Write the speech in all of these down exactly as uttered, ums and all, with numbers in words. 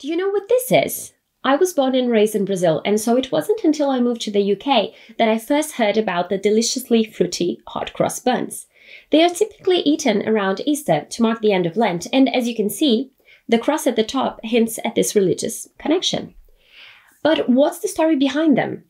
Do you know what this is? I was born and raised in Brazil, and so it wasn't until I moved to the U K that I first heard about the deliciously fruity hot cross buns. They are typically eaten around Easter to mark the end of Lent, and as you can see, the cross at the top hints at this religious connection. But what's the story behind them?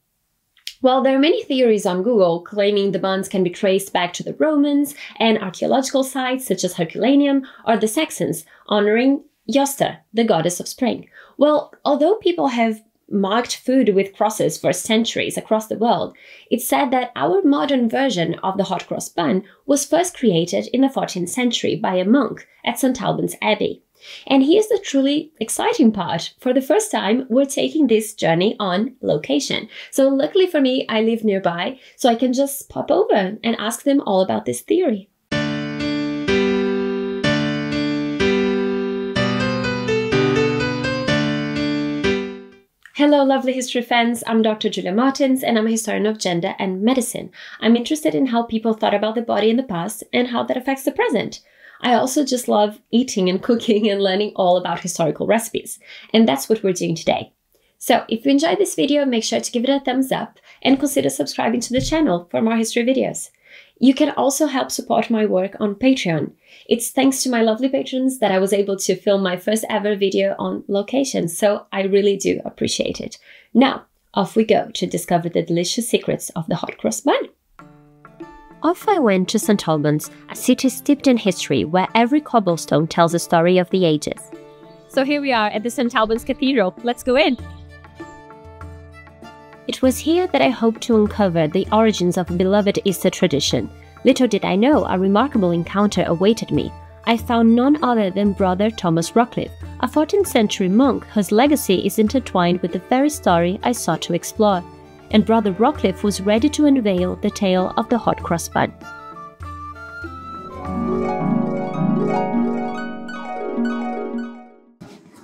Well, there are many theories on Google claiming the buns can be traced back to the Romans and archaeological sites such as Herculaneum or the Saxons, honoring Yosta, the goddess of spring. Well, although people have marked food with crosses for centuries across the world, it's said that our modern version of the hot cross bun was first created in the fourteenth century by a monk at Saint Albans Abbey. And here's the truly exciting part. For the first time, we're taking this journey on location. So luckily for me, I live nearby, so I can just pop over and ask them all about this theory. Hello, lovely history fans. I'm Doctor Julia Martins, and I'm a historian of gender and medicine. I'm interested in how people thought about the body in the past and how that affects the present. I also just love eating and cooking and learning all about historical recipes. And that's what we're doing today. So if you enjoyed this video, make sure to give it a thumbs up and consider subscribing to the channel for more history videos. You can also help support my work on Patreon. It's thanks to my lovely patrons that I was able to film my first ever video on location, so I really do appreciate it. Now, off we go to discover the delicious secrets of the hot cross bun. Off I went to Saint Albans, a city steeped in history where every cobblestone tells a story of the ages. So here we are at the Saint Albans Cathedral. Let's go in! It was here that I hoped to uncover the origins of a beloved Easter tradition. Little did I know, a remarkable encounter awaited me. I found none other than Brother Thomas Rocliffe, a fourteenth century monk whose legacy is intertwined with the very story I sought to explore. And Brother Rocliffe was ready to unveil the tale of the hot cross bun.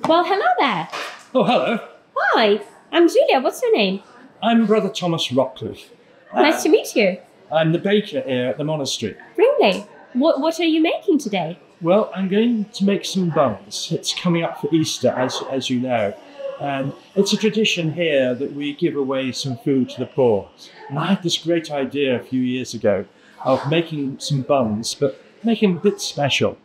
Well, hello there. Oh, hello. Hi, I'm Julia. What's your name? I'm Brother Thomas Rocliffe. Nice uh, to meet you. I'm the baker here at the monastery. Really? What, what are you making today? Well, I'm going to make some buns. It's coming up for Easter, as, as you know. And it's a tradition here that we give away some food to the poor. And I had this great idea a few years ago of making some buns, but making them a bit special.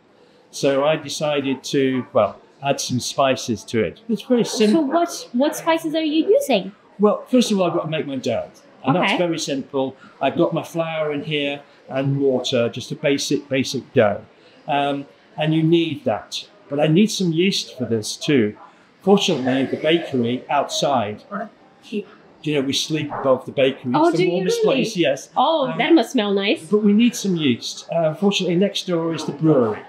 So I decided to, well, add some spices to it. It's very simple. So what, what spices are you using? Well, first of all, I've got to make my dough. And okay. That's very simple. I've got my flour in here and water, just a basic, basic dough. Um, and you need that. But I need some yeast for this too. Fortunately, the bakery outside, you know, we sleep above the bakery. Oh, it's the warmest really? place, yes. Oh, um, that must smell nice. But we need some yeast. Uh, unfortunately, next door is the brewery.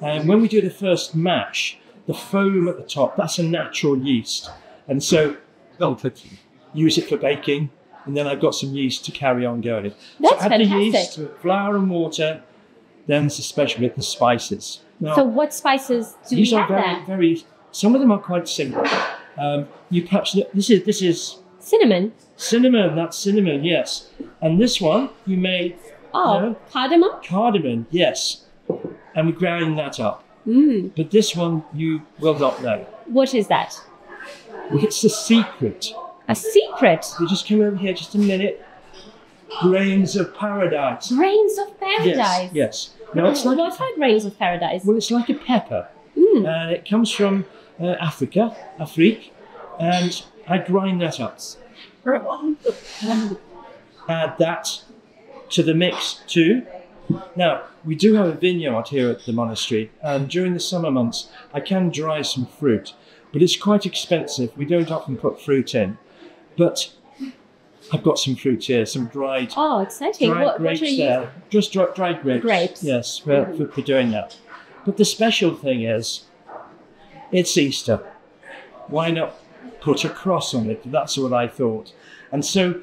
And um, when we do the first mash, the foam at the top, that's a natural yeast. And so, well, use it for baking. And then I've got some yeast to carry on going. That's so add fantastic. the yeast, flour and water, then it's especially the spices. Now, so what spices do you have there? These are very, very... Some of them are quite simple. Um, you perhaps this is this is cinnamon. Cinnamon, that's cinnamon, yes. And this one you made. Oh, you know, cardamom. Cardamom, yes. And we ground that up. Mm. But this one you will not know. What is that? It's a secret. A secret. You just come over here just a minute. Grains of Paradise. Grains of Paradise. Yes. yes. Now it's like what's like Grains of Paradise? Well, it's like a pepper. Mm. And it comes from uh, Africa, Afrique, and I grind that up. Add that to the mix too. Now, we do have a vineyard here at the monastery, and during the summer months, I can dry some fruit, but it's quite expensive. We don't often put fruit in, but I've got some fruit here, some dried, oh, exciting. dried what, grapes what are you there. Just dry, dried grapes. Grapes. Yes, we're, mm. we're doing that. But the special thing is, it's Easter. Why not put a cross on it? That's what I thought. And so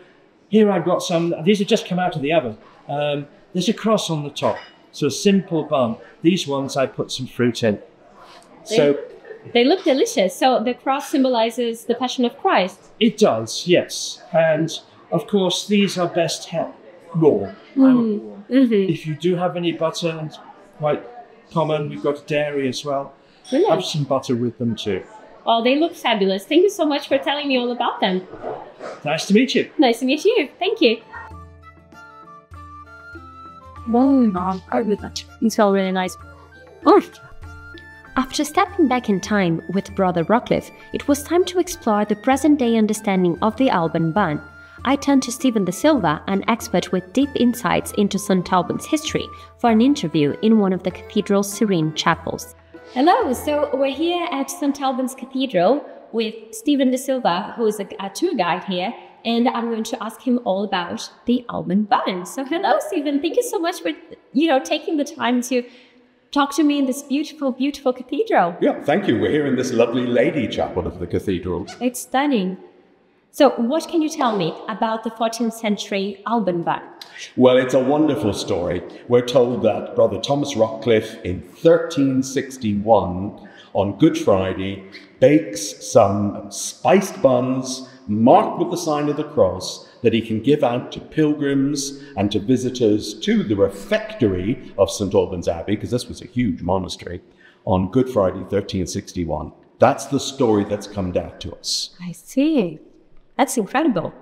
here I've got some, these have just come out of the oven. Um, there's a cross on the top, so a simple bun. These ones I put some fruit in. They, so They look delicious. So the cross symbolizes the Passion of Christ. It does, yes. And of course, these are best raw. Mm. Mm-hmm. If you do have any butter, and quite common, we've got dairy as well. Brilliant. Have some butter with them too. Well, they look fabulous. Thank you so much for telling me all about them. Nice to meet you. Nice to meet you. Thank you. You smell really nice. After stepping back in time with Brother Rocliffe, it was time to explore the present-day understanding of the Alban Bun. I turned to Stephen de Silva, an expert with deep insights into Saint Albans history, for an interview in one of the cathedral's serene chapels. Hello, so we're here at Saint Albans Cathedral with Stephen de Silva, who is a, a tour guide here, and I'm going to ask him all about the Alban Bun. So hello, Stephen. Thank you so much for, you know, taking the time to talk to me in this beautiful, beautiful cathedral. Yeah, thank you. We're here in this lovely lady chapel of the cathedral. It's stunning. So what can you tell me about the fourteenth century Alban Bun? Well, it's a wonderful story. We're told that Brother Thomas Rocliffe in thirteen sixty-one, on Good Friday, bakes some spiced buns marked with the sign of the cross that he can give out to pilgrims and to visitors to the refectory of Saint Albans Abbey, because this was a huge monastery, on Good Friday thirteen sixty-one. That's the story that's come down to us. I see. That's incredible.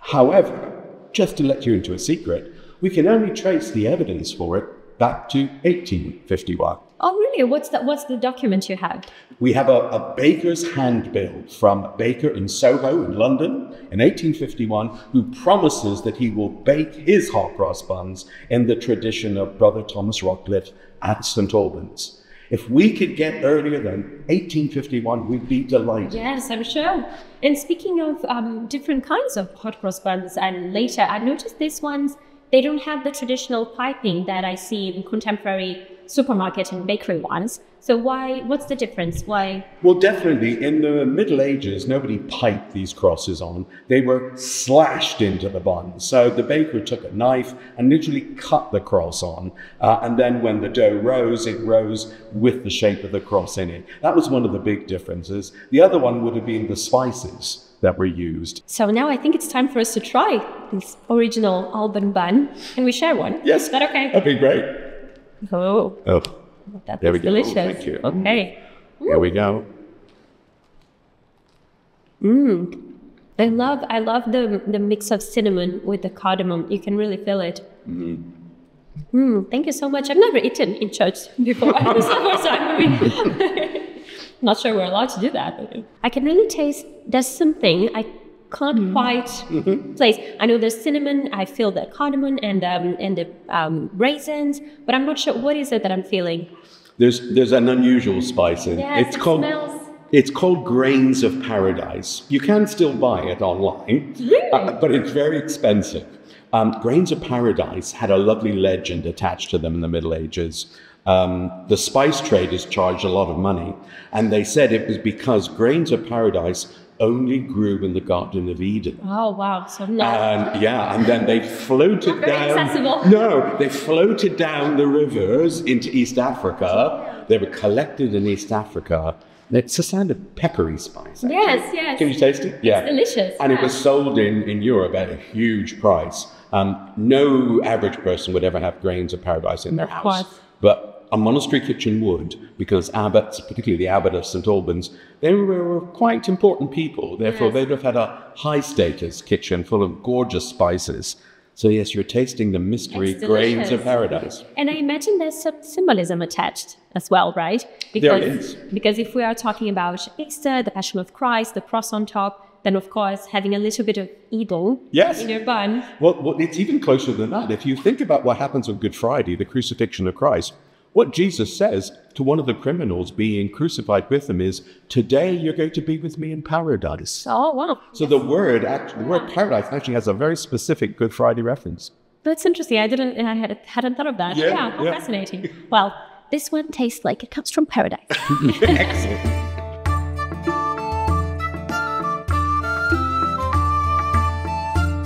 However, just to let you into a secret, we can only trace the evidence for it back to eighteen fifty-one. Oh, really? What's the, what's the document you have? We have a, a baker's handbill from a baker in Soho in London in eighteen fifty-one, who promises that he will bake his hot cross buns in the tradition of Brother Thomas Rocliffe at Saint Albans. If we could get earlier than eighteen fifty-one, we'd be delighted. Yes, I'm sure. And speaking of um, different kinds of hot cross buns, and later I noticed these ones, they don't have the traditional piping that I see in contemporary supermarket and bakery ones. So why? What's the difference? Why? Well, definitely in the Middle Ages, nobody piped these crosses on. They were slashed into the bun. So the baker took a knife and literally cut the cross on. Uh, and then when the dough rose, it rose with the shape of the cross in it. That was one of the big differences. The other one would have been the spices that were used. So now I think it's time for us to try this original Alban Bun. Can we share one? Yes. Is that okay? That'd be great. Oh, oh. That there we go. Delicious. Oh, thank you. Okay. Mm. Here we go. Mmm. I love, I love the, the mix of cinnamon with the cardamom. You can really feel it. Mmm. Mm. Thank you so much. I've never eaten in church before. This is the first time. Not sure we're allowed to do that. I can really taste there's something I can't mm. quite mm-hmm. place. I know there's cinnamon. I feel the cardamom and um, and the um, raisins, but I'm not sure what is it that I'm feeling. There's there's an unusual spice in yes, it's it called smells. It's called Grains of Paradise. You can still buy it online, really? uh, but it's very expensive. Um, Grains of Paradise had a lovely legend attached to them in the Middle Ages. Um, the spice traders charged a lot of money, and they said it was because Grains of Paradise only grew in the Garden of Eden. Oh, wow. So no. And, yeah, and then they floated Not very down. Accessible. No, they floated down the rivers into East Africa. They were collected in East Africa. It's a sound of peppery spice. Actually. Yes, yes. Can you taste it? Yeah. It's delicious. And yeah. It was sold in, in Europe at a huge price. Um, no average person would ever have Grains of Paradise in their house. What? But a monastery kitchen would, because abbots, particularly the abbot of Saint Albans, they were quite important people. Therefore, yes. They'd have had a high-status kitchen full of gorgeous spices. So yes, you're tasting the mystery Grains of Paradise. And I imagine there's some symbolism attached as well, right? Because, there is. Because if we are talking about Easter, the Passion of Christ, the cross on top, then, of course, having a little bit of Eden yes. in your bun. Well, well, it's even closer than that. If you think about what happens on Good Friday, the crucifixion of Christ, what Jesus says to one of the criminals being crucified with him is, today you're going to be with me in paradise. Oh, wow. So yes. the word actually, the word paradise actually has a very specific Good Friday reference. That's interesting. I didn't, I hadn't thought of that. Yeah, yeah, yeah. Fascinating. Well, this one tastes like it comes from paradise. Excellent.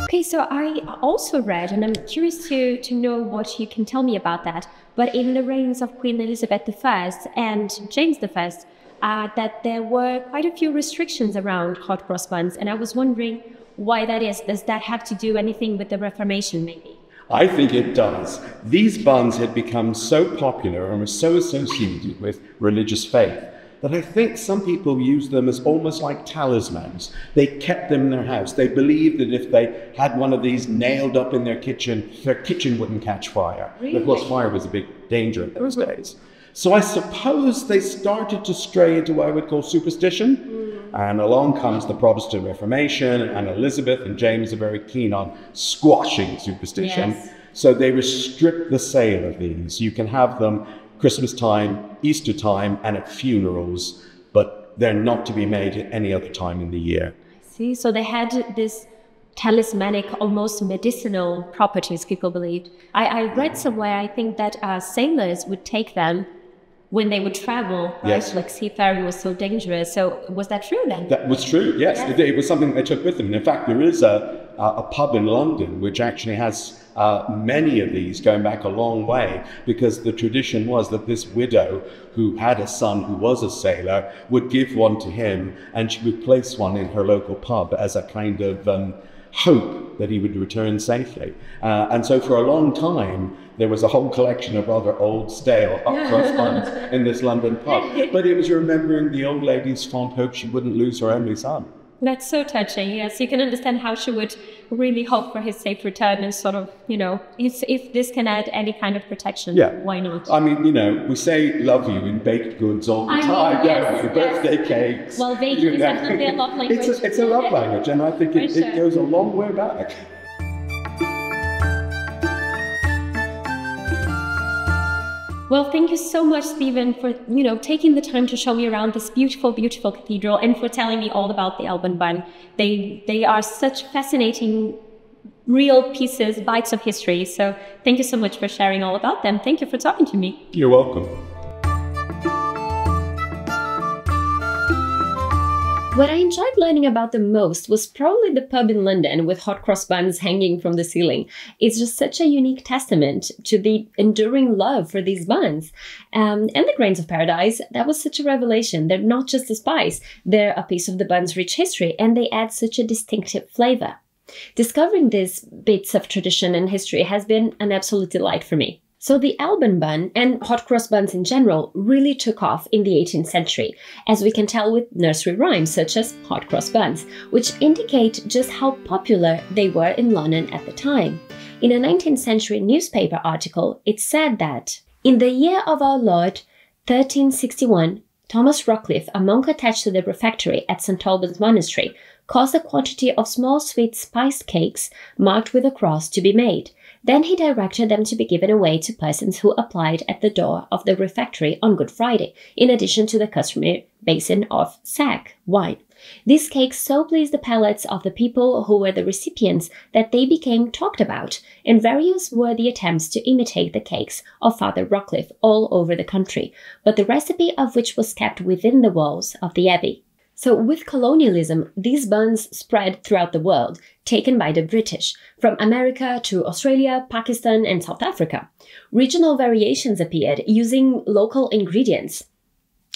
Okay, so I also read, and I'm curious to, to know what you can tell me about that, but in the reigns of Queen Elizabeth the First and James the First, uh, that there were quite a few restrictions around hot cross buns, and I was wondering why that is. Does that have to do anything with the Reformation, maybe? I think it does. These buns had become so popular and were so associated with religious faith that I think some people use them as almost like talismans. They kept them in their house. They believed that if they had one of these nailed up in their kitchen, their kitchen wouldn't catch fire. Really? Of course, fire was a big danger in those days. So I suppose they started to stray into what I would call superstition. Mm. And along comes the Protestant Reformation, and Elizabeth and James are very keen on squashing superstition. Yes. So they restrict the sale of these. You can have them Christmas time, Easter time, and at funerals, but they're not to be made at any other time in the year. I see. So they had this talismanic, almost medicinal properties, people believed. I, I read somewhere, I think, that uh, sailors would take them when they would travel, right? Yes. Like seafaring was so dangerous. So was that true then? That was true, yes. Yeah. It, it was something they took with them. And in fact, there is a, a pub in London which actually has uh, many of these going back a long way, because the tradition was that this widow who had a son who was a sailor would give one to him, and she would place one in her local pub as a kind of um, hope that he would return safely. Uh, and so for a long time, there was a whole collection of rather old, stale, upcross funds in this London pub. But it was remembering the old lady's fond hope she wouldn't lose her only son. That's so touching, yes. You can understand how she would really hope for his safe return, and sort of, you know, if, if this can add any kind of protection, yeah. Why not? I mean, you know, we say love you in baked goods all the I time, mean, yes, don't we? Yes. Birthday cakes. Well, baking you know. is definitely a love language. It's a, it's a love language, and I think it, sure. it goes a long way back. Well, thank you so much, Stephen, for, you know, taking the time to show me around this beautiful, beautiful cathedral, and for telling me all about the Alban Bun. They, they are such fascinating, real pieces, bites of history. So thank you so much for sharing all about them. Thank you for talking to me. You're welcome. What I enjoyed learning about the most was probably the pub in London with hot cross buns hanging from the ceiling. It's just such a unique testament to the enduring love for these buns. Um, and the Grains of Paradise, that was such a revelation. They're not just a spice, they're a piece of the bun's rich history, and they add such a distinctive flavor. Discovering these bits of tradition and history has been an absolute delight for me. So the Alban bun, and hot cross buns in general, really took off in the eighteenth century, as we can tell with nursery rhymes such as hot cross buns, which indicate just how popular they were in London at the time. In a nineteenth century newspaper article, it said that in the year of our Lord, thirteen sixty-one, Thomas Rocliffe, a monk attached to the refectory at Saint Albans Monastery, caused a quantity of small sweet spiced cakes marked with a cross to be made. Then he directed them to be given away to persons who applied at the door of the refectory on Good Friday, in addition to the customary basin of sack wine. These cakes so pleased the palates of the people who were the recipients that they became talked about, and various were the attempts to imitate the cakes of Father Rocliffe all over the country, but the recipe of which was kept within the walls of the abbey. So with colonialism, these buns spread throughout the world, taken by the British, from America to Australia, Pakistan, and South Africa. Regional variations appeared using local ingredients.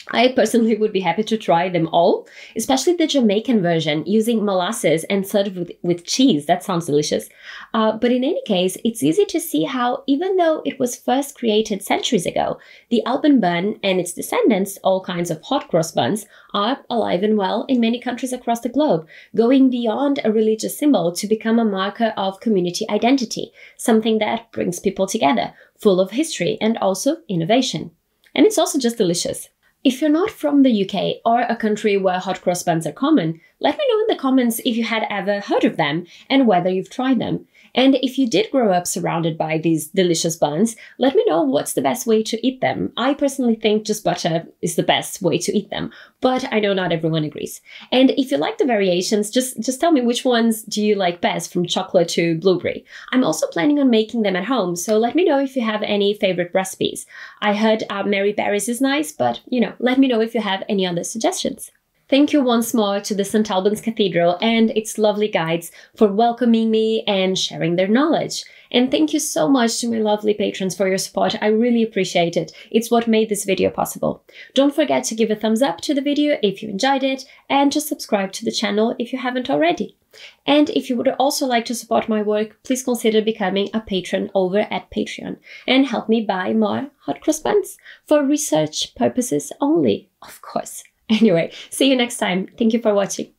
I personally would be happy to try them all, especially the Jamaican version, using molasses and served with, with cheese. That sounds delicious. Uh, but in any case, it's easy to see how, even though it was first created centuries ago, the Alban bun and its descendants, all kinds of hot cross buns, are alive and well in many countries across the globe, going beyond a religious symbol to become a marker of community identity, something that brings people together, full of history and also innovation. And it's also just delicious. If you're not from the U K or a country where hot cross buns are common, let me know in the comments if you had ever heard of them and whether you've tried them. And if you did grow up surrounded by these delicious buns, let me know what's the best way to eat them. I personally think just butter is the best way to eat them, but I know not everyone agrees. And if you like the variations, just, just tell me which ones do you like best, from chocolate to blueberry. I'm also planning on making them at home, so let me know if you have any favorite recipes. I heard uh, Mary Berries is nice, but you know, let me know if you have any other suggestions. Thank you once more to the Saint Albans Cathedral and its lovely guides for welcoming me and sharing their knowledge. And thank you so much to my lovely patrons for your support. I really appreciate it. It's what made this video possible. Don't forget to give a thumbs up to the video if you enjoyed it, and to subscribe to the channel if you haven't already. And if you would also like to support my work, please consider becoming a patron over at Patreon and help me buy more hot cross buns for research purposes only. of course. Anyway, see you next time. Thank you for watching.